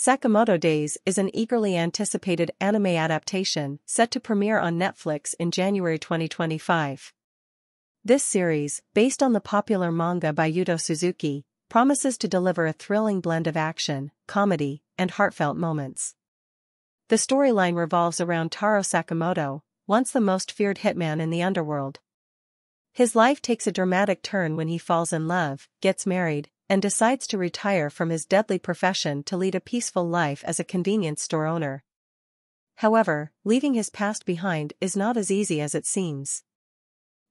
Sakamoto Days is an eagerly anticipated anime adaptation set to premiere on Netflix in January 2025. This series, based on the popular manga by Yuto Suzuki, promises to deliver a thrilling blend of action, comedy, and heartfelt moments. The storyline revolves around Taro Sakamoto, once the most feared hitman in the underworld. His life takes a dramatic turn when he falls in love, gets married, and decides to retire from his deadly profession to lead a peaceful life as a convenience store owner. However, leaving his past behind is not as easy as it seems.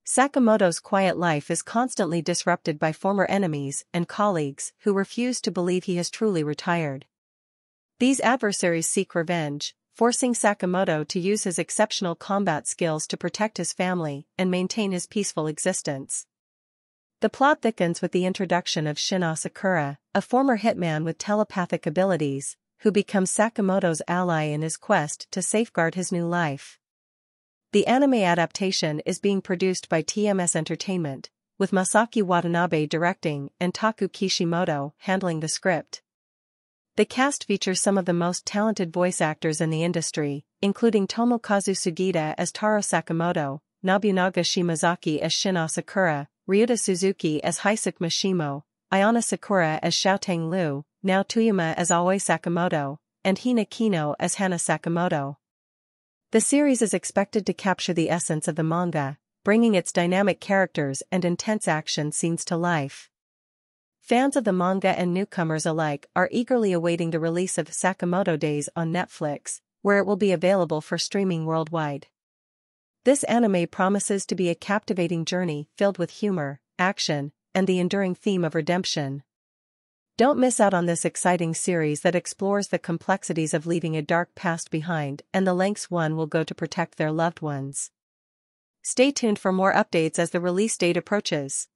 Sakamoto's quiet life is constantly disrupted by former enemies and colleagues who refuse to believe he has truly retired. These adversaries seek revenge, forcing Sakamoto to use his exceptional combat skills to protect his family and maintain his peaceful existence. The plot thickens with the introduction of Shin Asakura, a former hitman with telepathic abilities, who becomes Sakamoto's ally in his quest to safeguard his new life. The anime adaptation is being produced by TMS Entertainment, with Masaki Watanabe directing and Taku Kishimoto handling the script. The cast features some of the most talented voice actors in the industry, including Tomokazu Sugita as Taro Sakamoto, Nobunaga Shimazaki as Shin Asakura, Ryuta Suzuki as Heisuke Mashimo, Ayana Sakura as Shoutang Liu, Naoto Yuma as Aoi Sakamoto, and Hina Kino as Hana Sakamoto. The series is expected to capture the essence of the manga, bringing its dynamic characters and intense action scenes to life. Fans of the manga and newcomers alike are eagerly awaiting the release of Sakamoto Days on Netflix, where it will be available for streaming worldwide. This anime promises to be a captivating journey filled with humor, action, and the enduring theme of redemption. Don't miss out on this exciting series that explores the complexities of leaving a dark past behind and the lengths one will go to protect their loved ones. Stay tuned for more updates as the release date approaches.